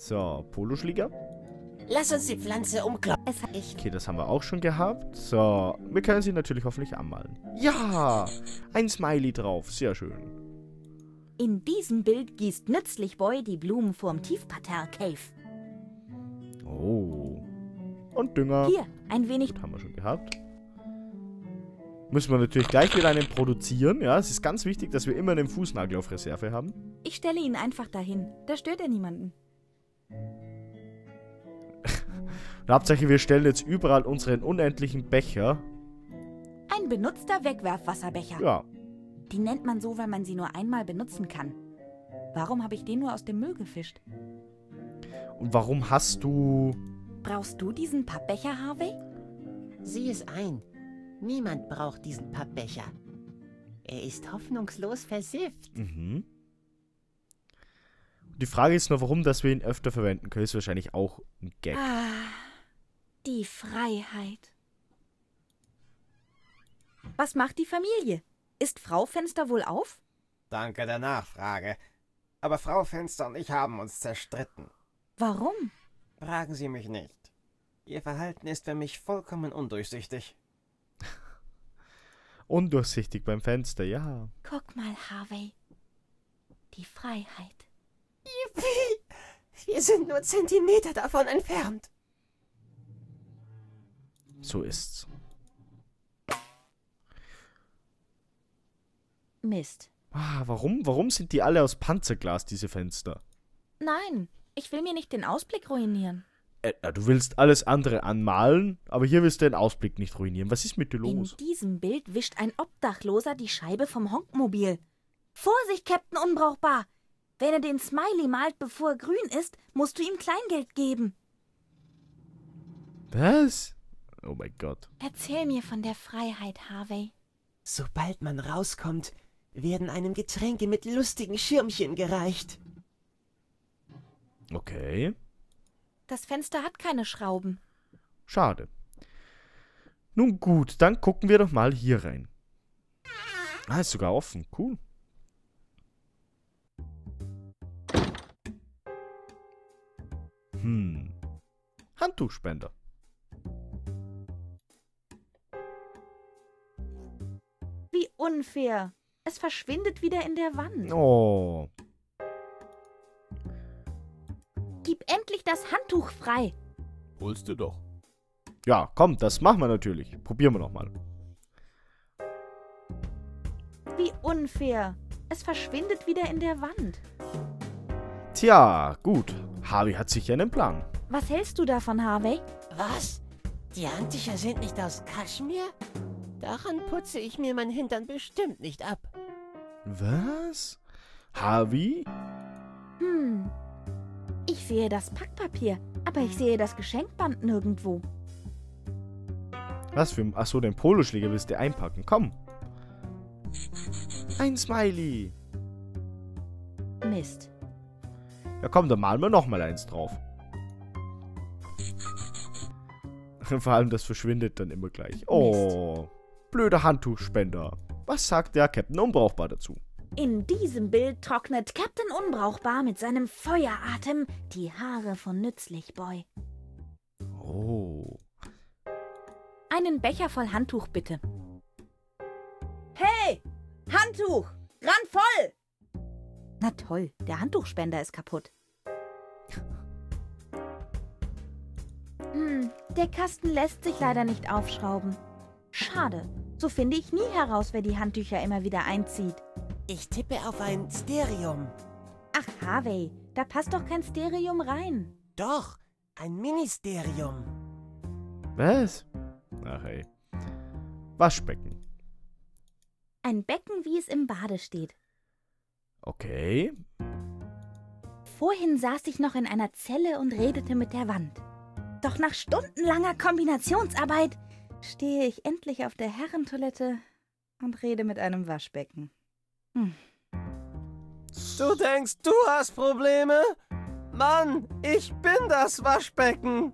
So, Poloschläger. Lass uns die Pflanze umklappen. Okay, das haben wir auch schon gehabt. So, wir können sie natürlich hoffentlich anmalen. Ja, ein Smiley drauf. Sehr schön. In diesem Bild gießt Nützlich Boy die Blumen vorm Tiefparterre Cave. Oh. Und Dünger. Hier, ein wenig. Gut, haben wir schon gehabt. Müssen wir natürlich gleich wieder einen produzieren. Ja, es ist ganz wichtig, dass wir immer einen Fußnagel auf Reserve haben. Ich stelle ihn einfach dahin. Da stört er niemanden. Hauptsache, wir stellen jetzt überall unseren unendlichen Becher. Ein benutzter Wegwerfwasserbecher. Ja. Die nennt man so, weil man sie nur einmal benutzen kann. Warum habe ich den nur aus dem Müll gefischt? Und warum hast du... Brauchst du diesen Pappbecher, Harvey? Sieh es ein. Niemand braucht diesen Pappbecher. Er ist hoffnungslos versifft. Mhm. Die Frage ist nur, warum, dass wir ihn öfter verwenden können. Ist wahrscheinlich auch ein Gag. Ah, die Freiheit. Was macht die Familie? Ist Frau Fenster wohl auf? Danke der Nachfrage. Aber Frau Fenster und ich haben uns zerstritten. Warum? Fragen Sie mich nicht. Ihr Verhalten ist für mich vollkommen undurchsichtig. Undurchsichtig beim Fenster, ja. Guck mal, Harvey. Die Freiheit. Yippie! Wir sind nur Zentimeter davon entfernt. So ist's. Mist. Ah, warum? Warum sind die alle aus Panzerglas, diese Fenster? Nein, ich will mir nicht den Ausblick ruinieren. Du willst alles andere anmalen, aber hier willst du den Ausblick nicht ruinieren. Was ist mit dir los? In diesem Bild wischt ein Obdachloser die Scheibe vom Honkmobil. Vorsicht, Captain Unbrauchbar! Wenn er den Smiley malt, bevor er grün ist, musst du ihm Kleingeld geben. Was? Oh mein Gott. Erzähl mir von der Freiheit, Harvey. Sobald man rauskommt, werden einem Getränke mit lustigen Schirmchen gereicht. Okay. Das Fenster hat keine Schrauben. Schade. Nun gut, dann gucken wir doch mal hier rein. Ah, ist sogar offen. Cool. Hm. Handtuchspender. Wie unfair. Es verschwindet wieder in der Wand. Oh. Gib endlich das Handtuch frei. Holst du doch. Ja, komm, das machen wir natürlich. Probieren wir nochmal. Wie unfair. Es verschwindet wieder in der Wand. Tja, gut. Harvey hat sicher einen Plan. Was hältst du davon, Harvey? Was? Die Handtücher sind nicht aus Kaschmir? Daran putze ich mir mein Hintern bestimmt nicht ab. Was? Harvey? Hm. Ich sehe das Packpapier, aber ich sehe das Geschenkband nirgendwo. Was für ein... Achso, den Poloschläger willst du einpacken. Komm. Ein Smiley. Mist. Ja komm, dann malen wir nochmal eins drauf. Vor allem, das verschwindet dann immer gleich. Oh, blöder Handtuchspender. Was sagt der Captain Unbrauchbar dazu? In diesem Bild trocknet Captain Unbrauchbar mit seinem Feueratem die Haare von Nützlich Boy. Oh. Einen Becher voll Handtuch, bitte. Hey, Handtuch, randvoll! Na toll, der Handtuchspender ist kaputt. Hm, der Kasten lässt sich leider nicht aufschrauben. Schade, so finde ich nie heraus, wer die Handtücher immer wieder einzieht. Ich tippe auf ein Stereum. Ach, Harvey, da passt doch kein Stereum rein. Doch, ein Ministerium. Was? Ach hey. Waschbecken. Ein Becken, wie es im Bade steht. Okay. Vorhin saß ich noch in einer Zelle und redete mit der Wand. Doch nach stundenlanger Kombinationsarbeit stehe ich endlich auf der Herrentoilette und rede mit einem Waschbecken. Hm. Du denkst, du hast Probleme? Mann, ich bin das Waschbecken.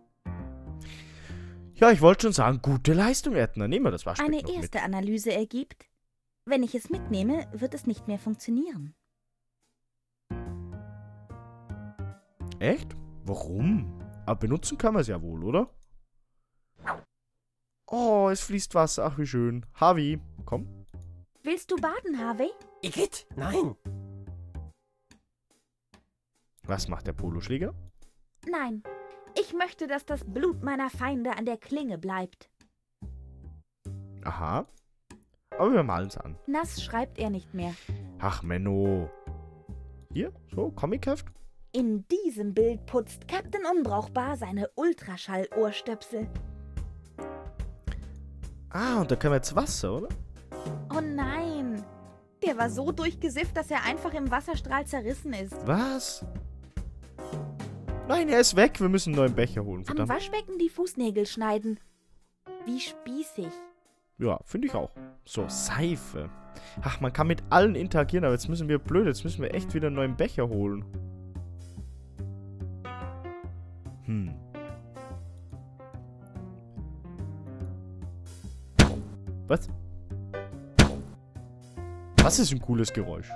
Ja, ich wollte schon sagen, gute Leistung, Edna. Nehmen wir das Waschbecken noch mit. Eine erste Analyse ergibt, wenn ich es mitnehme, wird es nicht mehr funktionieren. Echt? Warum? Aber benutzen kann man es ja wohl, oder? Oh, es fließt Wasser. Ach, wie schön. Harvey, komm. Willst du baden, Harvey? Igitt, nein. Was macht der Poloschläger? Nein, ich möchte, dass das Blut meiner Feinde an der Klinge bleibt. Aha. Aber wir malen es an. Nass schreibt er nicht mehr. Ach, Menno. Hier, so, Comicheft. In diesem Bild putzt Captain Unbrauchbar seine Ultraschall-Ohrstöpsel. Ah, und da können wir jetzt Wasser, oder? Oh nein. Der war so durchgesifft, dass er einfach im Wasserstrahl zerrissen ist. Was? Nein, er ist weg. Wir müssen einen neuen Becher holen. Verdammt. Am Waschbecken die Fußnägel schneiden. Wie spießig. Ja, finde ich auch. So, Seife. Ach, man kann mit allen interagieren, aber jetzt müssen wir echt wieder einen neuen Becher holen. Hm. Was? Das ist ein cooles Geräusch.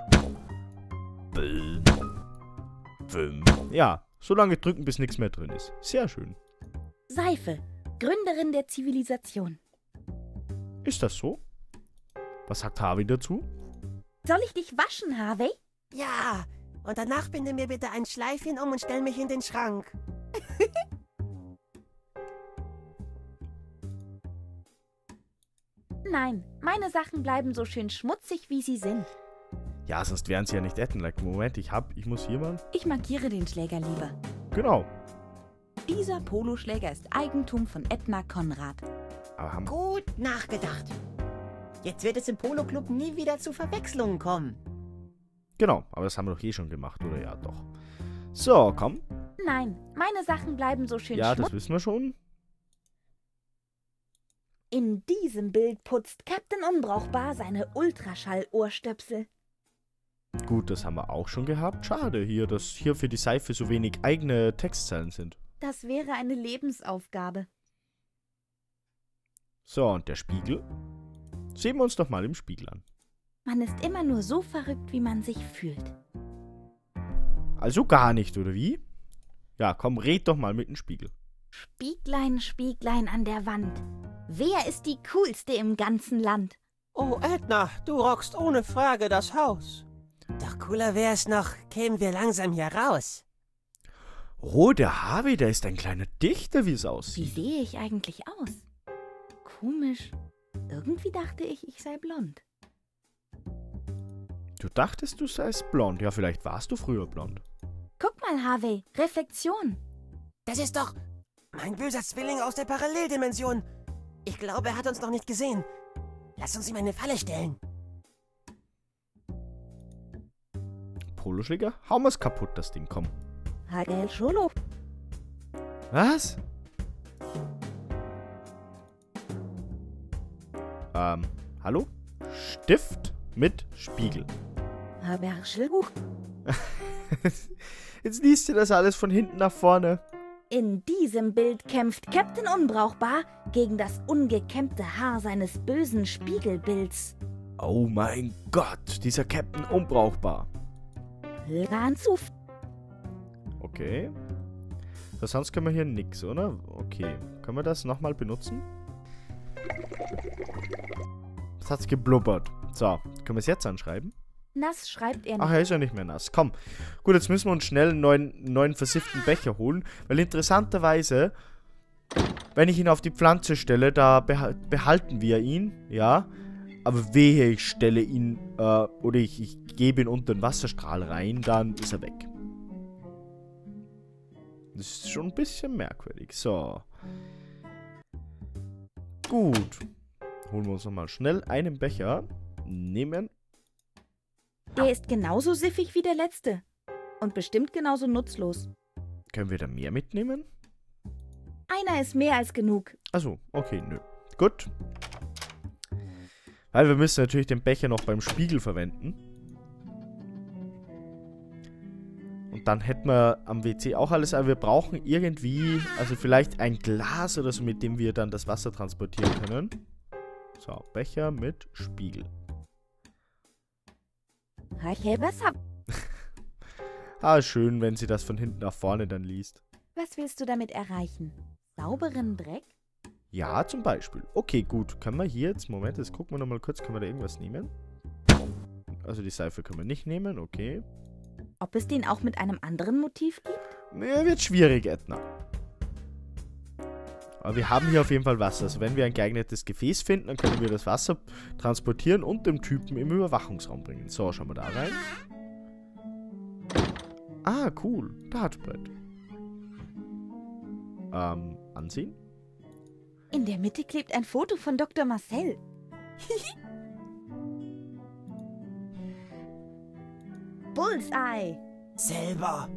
Ja, so lange drücken, bis nichts mehr drin ist. Sehr schön. Seife, Gründerin der Zivilisation. Ist das so? Was sagt Harvey dazu? Soll ich dich waschen, Harvey? Ja, und danach binde mir bitte ein Schleifchen um und stell mich in den Schrank. Nein, meine Sachen bleiben so schön schmutzig, wie sie sind. Ja, sonst wären sie ja nicht etten. Like, Moment, ich muss hier mal... Ich markiere den Schläger lieber. Genau. Dieser Poloschläger ist Eigentum von Edna Konrad. Gut nachgedacht. Jetzt wird es im Polo-Club nie wieder zu Verwechslungen kommen. Genau, aber das haben wir doch eh schon gemacht, oder? Ja, doch. So, komm. Nein, meine Sachen bleiben so schön schmutzig. Ja, das wissen wir schon. In diesem Bild putzt Captain Unbrauchbar seine Ultraschall-Ohrstöpsel. Gut, das haben wir auch schon gehabt. Schade hier, dass hier für die Seife so wenig eigene Textzeilen sind. Das wäre eine Lebensaufgabe. So, und der Spiegel? Sehen wir uns doch mal im Spiegel an. Man ist immer nur so verrückt, wie man sich fühlt. Also gar nicht, oder wie? Ja, komm, red doch mal mit dem Spiegel. Spieglein, Spieglein an der Wand. Wer ist die Coolste im ganzen Land? Oh, Edna, du rockst ohne Frage das Haus. Doch cooler wär's noch, kämen wir langsam hier raus. Oh, der Harvey, der ist ein kleiner Dichter, wie es aussieht. Wie sehe ich eigentlich aus? Komisch. Irgendwie dachte ich, ich sei blond. Du dachtest, du seist blond. Ja, vielleicht warst du früher blond. Guck mal, Harvey, Reflexion. Das ist doch mein böser Zwilling aus der Paralleldimension. Ich glaube, er hat uns noch nicht gesehen. Lass uns ihm eine Falle stellen. Poloschläger, hau mal's kaputt, das Ding, komm. Hagel Scholo. Was? Hallo? Stift mit Spiegel. Jetzt liest ihr das alles von hinten nach vorne. In diesem Bild kämpft Captain Unbrauchbar gegen das ungekämmte Haar seines bösen Spiegelbilds. Oh mein Gott, dieser Captain Unbrauchbar. Okay. Sonst können wir hier nix, oder? Okay. Können wir das nochmal benutzen? Das hat's geblubbert. So, können wir es jetzt anschreiben? Nass schreibt er nicht. Ach, er ist ja nicht mehr nass. Komm. Gut, jetzt müssen wir uns schnell einen neuen versifften Becher holen, weil interessanterweise, wenn ich ihn auf die Pflanze stelle, da behalten wir ihn, ja. Aber wehe, ich stelle ihn, oder ich gebe ihn unter den Wasserstrahl rein, dann ist er weg. Das ist schon ein bisschen merkwürdig. So. Gut. Holen wir uns nochmal schnell einen Becher. Nehmen. Der ist genauso siffig wie der letzte. Und bestimmt genauso nutzlos. Können wir da mehr mitnehmen? Einer ist mehr als genug. Achso, okay, nö. Gut. Weil wir müssen natürlich den Becher noch beim Spiegel verwenden. Und dann hätten wir am WC auch alles. Aber wir brauchen irgendwie, also vielleicht ein Glas oder so, mit dem wir dann das Wasser transportieren können. So, Becher mit Spiegel. Ah, schön, wenn sie das von hinten nach vorne dann liest. Was willst du damit erreichen? Sauberen Dreck? Ja, zum Beispiel. Okay, gut. Können wir hier jetzt... Moment, jetzt gucken wir nochmal kurz. Können wir da irgendwas nehmen? Also die Seife können wir nicht nehmen, okay. Ob es den auch mit einem anderen Motiv gibt? Ja, wird schwierig, Edna. Aber wir haben hier auf jeden Fall Wasser. Also wenn wir ein geeignetes Gefäß finden, dann können wir das Wasser transportieren und dem Typen im Überwachungsraum bringen. So, schauen wir da rein. Ah, cool. Dartbrett. Anziehen? In der Mitte klebt ein Foto von Dr. Marcel. Bullseye. Selber.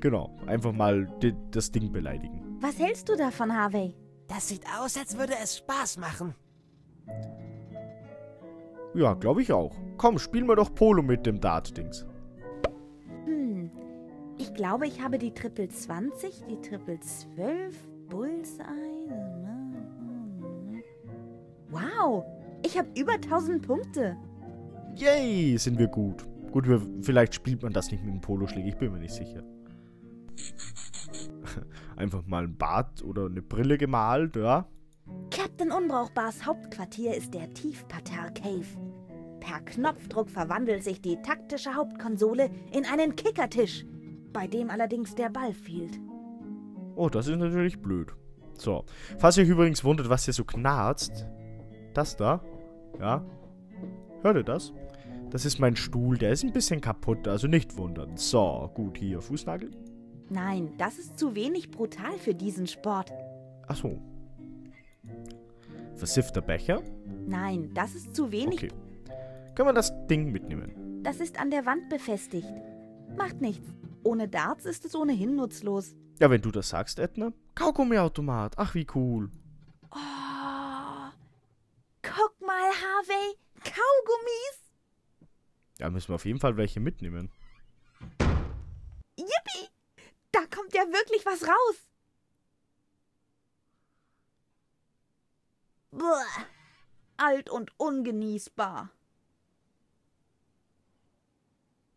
Genau, einfach mal das Ding beleidigen. Was hältst du davon, Harvey? Das sieht aus, als würde es Spaß machen. Ja, glaube ich auch. Komm, spielen wir doch Polo mit dem Dart-Dings. Ich glaube, ich habe die Triple 20, die Triple 12, Bullseye. Wow, ich habe über 1000 Punkte. Yay, sind wir gut. Gut, vielleicht spielt man das nicht mit dem Poloschläger, ich bin mir nicht sicher. Einfach mal ein Bart oder eine Brille gemalt, ja. Captain Unbrauchbars Hauptquartier ist der Tiefparterre-Cave. Per Knopfdruck verwandelt sich die taktische Hauptkonsole in einen Kickertisch, bei dem allerdings der Ball fehlt. Oh, das ist natürlich blöd. So, falls ihr euch übrigens wundert, was hier so knarzt, das da, ja, hört ihr das? Das ist mein Stuhl, der ist ein bisschen kaputt, also nicht wundern. So, gut, hier, Fußnagel. Nein, das ist zu wenig brutal für diesen Sport. Ach so. Versiffter Becher? Nein, das ist zu wenig... Okay. Können wir das Ding mitnehmen? Das ist an der Wand befestigt. Macht nichts. Ohne Darts ist es ohnehin nutzlos. Ja, wenn du das sagst, Edna. Kaugummiautomat. Ach, wie cool. Oh. Guck mal, Harvey. Kaugummis. Da müssen wir auf jeden Fall welche mitnehmen. Yippie. Da kommt ja wirklich was raus. Buah. Alt und ungenießbar.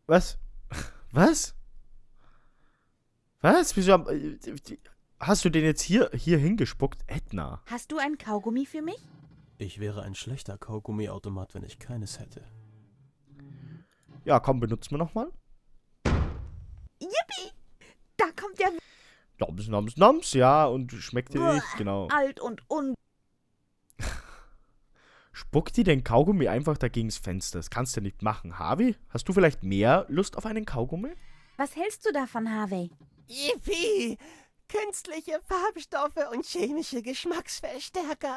Was? Was? Was? Wieso? Hast du den jetzt hier hingespuckt, Edna? Hast du ein Kaugummi für mich? Ich wäre ein schlechter Kaugummiautomat, wenn ich keines hätte. Ja, komm, benutzen wir nochmal. Yippie! Da kommt der... Noms, noms, noms, ja, und schmeckt dir nicht, genau. Alt und un... Spuckt dir den Kaugummi einfach dagegen's Fenster. Das kannst du nicht machen. Harvey, hast du vielleicht mehr Lust auf einen Kaugummi? Was hältst du davon, Harvey? Yippie! Künstliche Farbstoffe und chemische Geschmacksverstärker.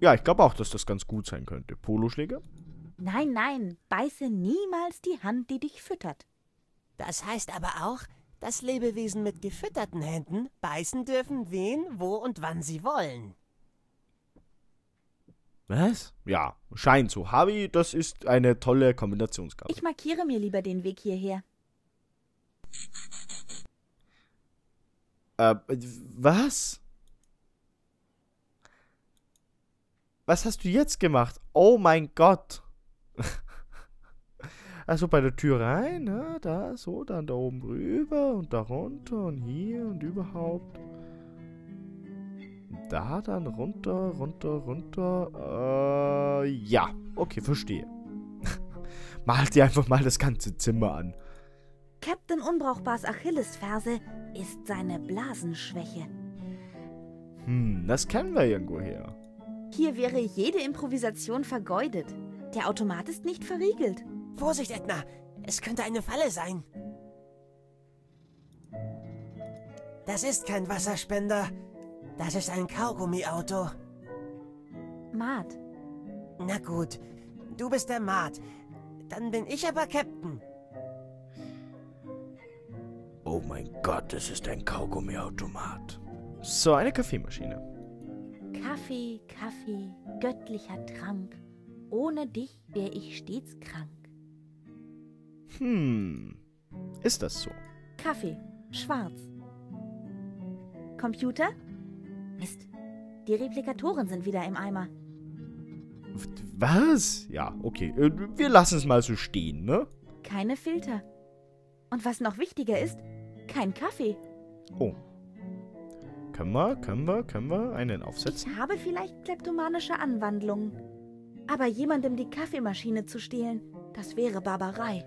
Ja, ich glaube auch, dass das ganz gut sein könnte. Poloschläger? Nein, nein, beiße niemals die Hand, die dich füttert. Das heißt aber auch, dass Lebewesen mit gefütterten Händen beißen dürfen, wen, wo und wann sie wollen. Was? Ja, scheint so. Harvey, das ist eine tolle Kombinationskarte. Ich markiere mir lieber den Weg hierher. Was? Was hast du jetzt gemacht? Oh mein Gott. Also bei der Tür rein, ja, da, so, dann da oben rüber und da runter und hier und überhaupt. Da, dann runter, runter, runter. Ja, okay, verstehe. Malt dir einfach mal das ganze Zimmer an. Captain Unbrauchbars Achillesferse ist seine Blasenschwäche. Hm, das kennen wir irgendwo her. Hier wäre jede Improvisation vergeudet. Der Automat ist nicht verriegelt. Vorsicht, Edna! Es könnte eine Falle sein. Das ist kein Wasserspender. Das ist ein Kaugummiauto. Maat. Na gut, du bist der Maat. Dann bin ich aber Captain. Oh mein Gott, das ist ein Kaugummiautomat. So, eine Kaffeemaschine. Kaffee, Kaffee, göttlicher Trank. Ohne dich wäre ich stets krank. Hm, ist das so? Kaffee, schwarz. Computer? Mist, die Replikatoren sind wieder im Eimer. Was? Ja, okay, wir lassen es mal so stehen, ne? Keine Filter. Und was noch wichtiger ist, kein Kaffee. Oh. Können wir einen aufsetzen? Ich habe vielleicht kleptomanische Anwandlungen. Aber jemandem die Kaffeemaschine zu stehlen, das wäre Barbarei.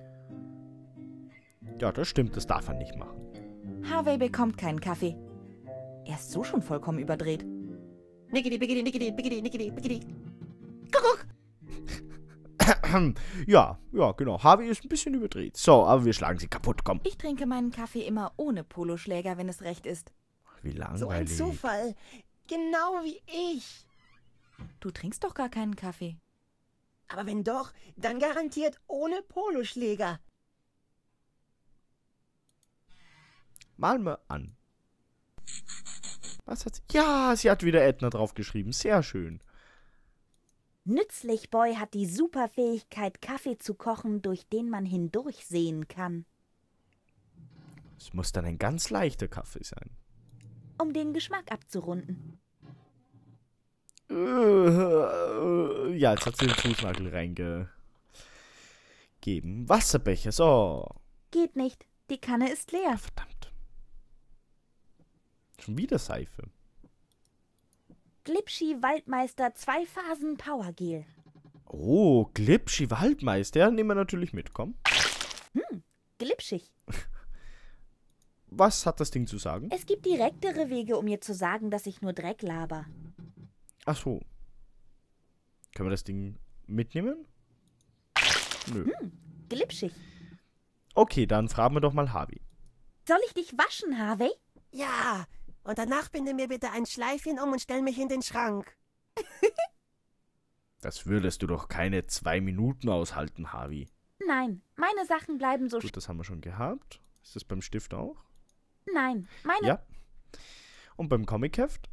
Ja, das stimmt, das darf er nicht machen. Harvey bekommt keinen Kaffee. Er ist so schon vollkommen überdreht. Kuckuck! Ja, genau. Harvey ist ein bisschen überdreht. So, aber wir schlagen sie kaputt, komm. Ich trinke meinen Kaffee immer ohne Poloschläger, wenn es recht ist. Wie langweilig. So ein Zufall. Genau wie ich. Du trinkst doch gar keinen Kaffee. Aber wenn doch, dann garantiert ohne Poloschläger. Mal mir an. Was hat sie? Ja, sie hat wieder Edna draufgeschrieben. Sehr schön. Nützlich Boy hat die Superfähigkeit, Kaffee zu kochen, durch den man hindurchsehen kann. Es muss dann ein ganz leichter Kaffee sein. Um den Geschmack abzurunden. Ja, jetzt hat sie den Fußnagel reingegeben. Wasserbecher, so. Geht nicht, die Kanne ist leer. Verdammt. Schon wieder Seife. Glipschi Waldmeister 2-Phasen Powergel. Oh, Glipschi Waldmeister. Nehmen wir natürlich mit, komm. Hm, glitschig. Was hat das Ding zu sagen? Es gibt direktere Wege, um ihr zu sagen, dass ich nur Dreck laber. Ach so. Können wir das Ding mitnehmen? Nö. Hm, glitschig. Okay, dann fragen wir doch mal Harvey. Soll ich dich waschen, Harvey? Ja. Und danach binde mir bitte ein Schleifchen um und stell mich in den Schrank. Das würdest du doch keine 2 Minuten aushalten, Harvey. Nein, meine Sachen bleiben so... Gut, das haben wir schon gehabt. Ist das beim Stift auch? Nein, meine... Ja. Und beim Comicheft?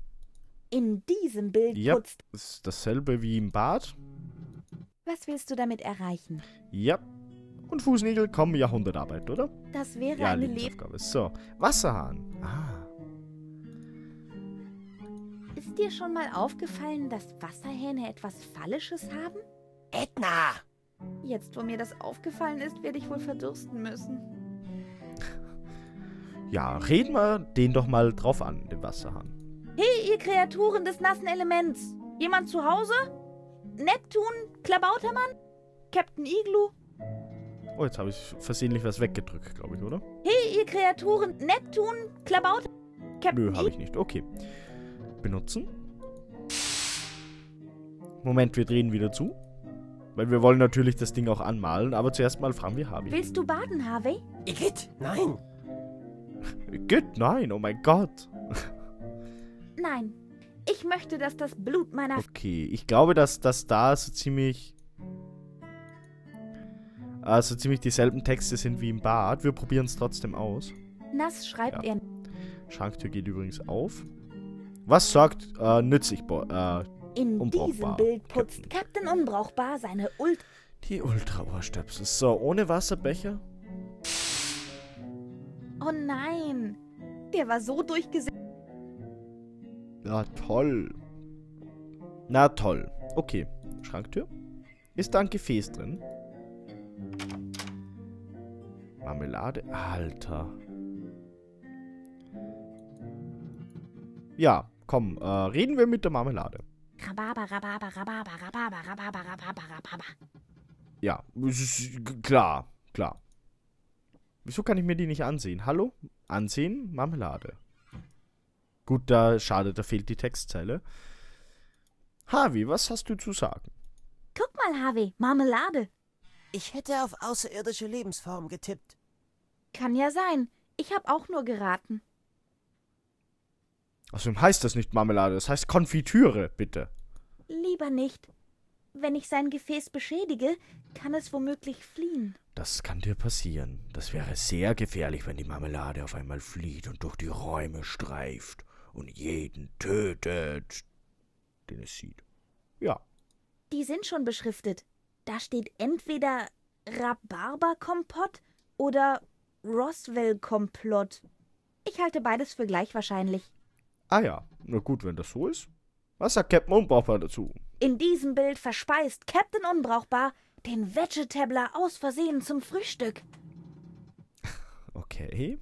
In diesem Bild putzt... Ja, das ist dasselbe wie im Bad. Was willst du damit erreichen? Ja. Und Fußnägel kommen Jahrhundertarbeit, oder? Das wäre ja eine Lebensaufgabe. So, Wasserhahn. Ah. Ist dir schon mal aufgefallen, dass Wasserhähne etwas Phallisches haben? Edna! Jetzt, wo mir das aufgefallen ist, werde ich wohl verdursten müssen. Ja, reden wir den doch mal drauf an, den Wasserhahn. Hey, ihr Kreaturen des nassen Elements! Jemand zu Hause? Neptun? Klabautermann? Captain Igloo? Oh, jetzt habe ich versehentlich was weggedrückt, glaube ich, oder? Hey, ihr Kreaturen! Neptun? Klabautermann? Captain Igloo? Nö, habe ich nicht, okay. Benutzen. Moment, wir drehen wieder zu. Weil wir wollen natürlich das Ding auch anmalen, aber zuerst mal fragen wir Harvey. Willst du baden, Harvey? Igitt, nein. Igitt, nein, oh mein Gott. Nein, ich möchte, dass das Blut meiner... Okay, ich glaube, dass das da so ziemlich dieselben Texte sind wie im Bad. Wir probieren es trotzdem aus. Nass schreibt er. Schranktür geht übrigens auf. Was sagt nützlich In diesem Bild putzt Captain Unbrauchbar seine Ultra-Ohrstöpsel. So, ohne Wasserbecher. Oh nein. Der war so durchgesetzt. Na toll. Na toll. Okay. Schranktür. Ist da ein Gefäß drin? Marmelade. Alter. Ja. Komm, reden wir mit der Marmelade. Ja, klar. Wieso kann ich mir die nicht ansehen? Hallo? Ansehen, Marmelade. Gut, da schade, da fehlt die Textzeile. Harvey, was hast du zu sagen? Guck mal, Harvey, Marmelade. Ich hätte auf außerirdische Lebensformen getippt. Kann ja sein. Ich habe auch nur geraten. Außerdem heißt das nicht Marmelade, das heißt Konfitüre, bitte. Lieber nicht. Wenn ich sein Gefäß beschädige, kann es womöglich fliehen. Das kann dir passieren. Das wäre sehr gefährlich, wenn die Marmelade auf einmal flieht und durch die Räume streift und jeden tötet, den es sieht. Ja. Die sind schon beschriftet. Da steht entweder Rhabarberkompott oder Roswell-Komplott. Ich halte beides für gleich wahrscheinlich. Ah ja, na gut, wenn das so ist. Was sagt Captain Unbrauchbar dazu? In diesem Bild verspeist Captain Unbrauchbar den Vegetabler aus Versehen zum Frühstück. Okay.